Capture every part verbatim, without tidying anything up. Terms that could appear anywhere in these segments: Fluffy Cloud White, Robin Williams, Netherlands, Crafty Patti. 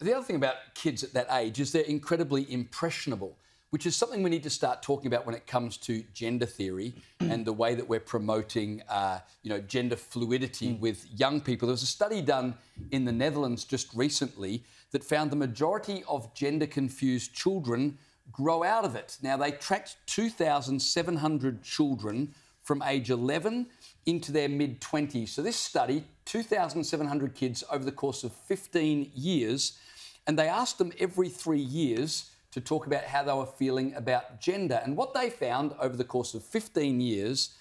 The other thing about kids at that age is they're incredibly impressionable, which is something we need to start talking about when it comes to gender theory and the way that we're promoting, uh, you know, gender fluidity mm. with young people. There was a study done in the Netherlands just recently that found the majority of gender-confused children grow out of it. Now, they tracked two thousand seven hundred children from age eleven into their mid-twenties. So this study, two thousand seven hundred kids over the course of fifteen years, and they asked them every three years to talk about how they were feeling about gender. And what they found over the course of fifteen years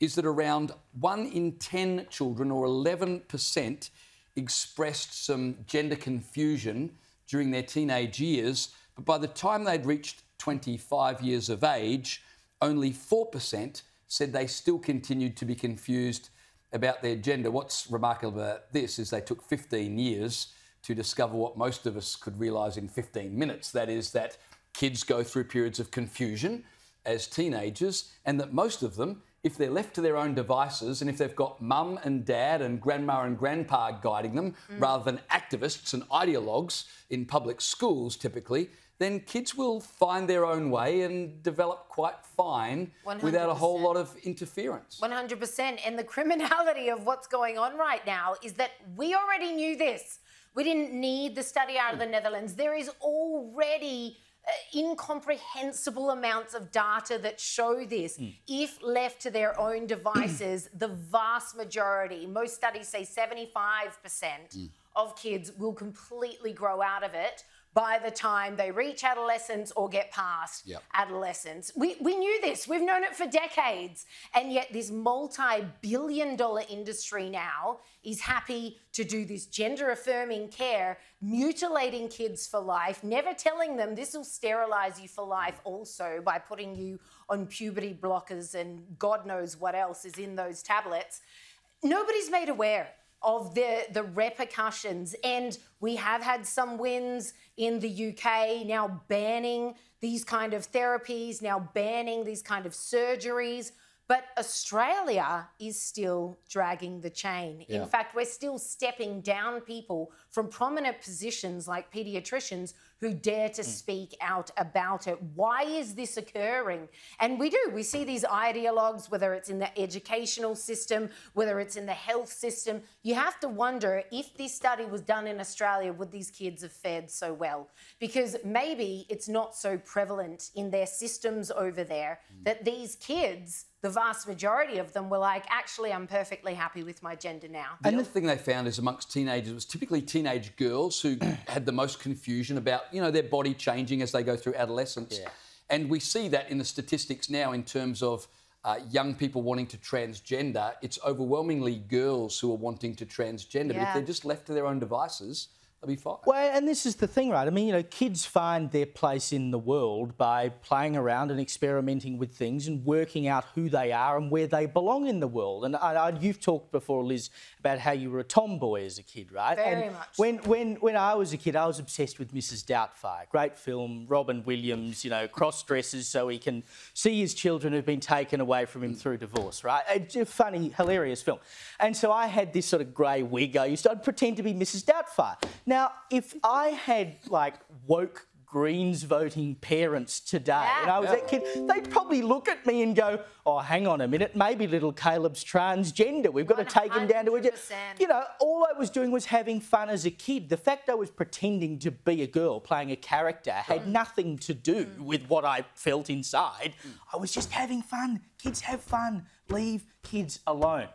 is that around one in ten children, or eleven percent, expressed some gender confusion during their teenage years. But by the time they'd reached twenty-five years of age, only four percent said they still continued to be confused about their gender. What's remarkable about this is they took fifteen years to discover what most of us could realise in fifteen minutes. That is that kids go through periods of confusion as teenagers, and that most of them, if they're left to their own devices and if they've got mum and dad and grandma and grandpa guiding them mm. rather than activists and ideologues in public schools typically, then kids will find their own way and develop quite fine one hundred percent without a whole lot of interference. one hundred percent. And the criminality of what's going on right now is that we already knew this. We didn't need the study out of the Netherlands. There is already uh, incomprehensible amounts of data that show this. Mm. If left to their own devices, the vast majority, most studies say seventy-five percent mm. of kids will completely grow out of it by the time they reach adolescence or get past yep. adolescence. We, we knew this. We've known it for decades. And yet this multi-billion dollar industry now is happy to do this gender-affirming care, mutilating kids for life, never telling them this will sterilise you for life also by putting you on puberty blockers and God knows what else is in those tablets. Nobody's made aware of the, the repercussions. And we have had some wins in the U K, now banning these kind of therapies, now banning these kind of surgeries. But Australia is still dragging the chain. Yeah. In fact, we're still stepping down people from prominent positions like paediatricians who dare to mm. speak out about it. Why is this occurring? And we do. We see these ideologues, whether it's in the educational system, whether it's in the health system. You have to wonder, if this study was done in Australia, would these kids have fared so well? Because maybe it's not so prevalent in their systems over there mm. that these kids, the vast majority of them, were like, actually, I'm perfectly happy with my gender now. And the thing they found is amongst teenagers, it was typically teenage girls who had the most confusion about, you know, their body changing as they go through adolescence. Yeah. And we see that in the statistics now in terms of uh, young people wanting to transgender. It's overwhelmingly girls who are wanting to transgender. Yeah. But if they're just left to their own devices, they'll be fine. Well, and this is the thing, right? I mean, you know, kids find their place in the world by playing around and experimenting with things and working out who they are and where they belong in the world. And I, I, you've talked before, Liz, about how you were a tomboy as a kid, right? Very and much. When, when, when I was a kid, I was obsessed with Missus Doubtfire. Great film, Robin Williams, you know, cross-dresses so he can see his children who've been taken away from him through divorce, right? It's a funny, hilarious film. And so I had this sort of grey wig. I used to, I'd pretend to be Missus Doubtfire. Now, if I had, like, woke Greens voting parents today yeah. and I was that kid, they'd probably look at me and go, oh, hang on a minute, maybe little Caleb's transgender. We've got one hundred percent to take him down to a... You know, all I was doing was having fun as a kid. The fact I was pretending to be a girl, playing a character, had mm. nothing to do mm. with what I felt inside. Mm. I was just having fun. Kids have fun. Leave kids alone.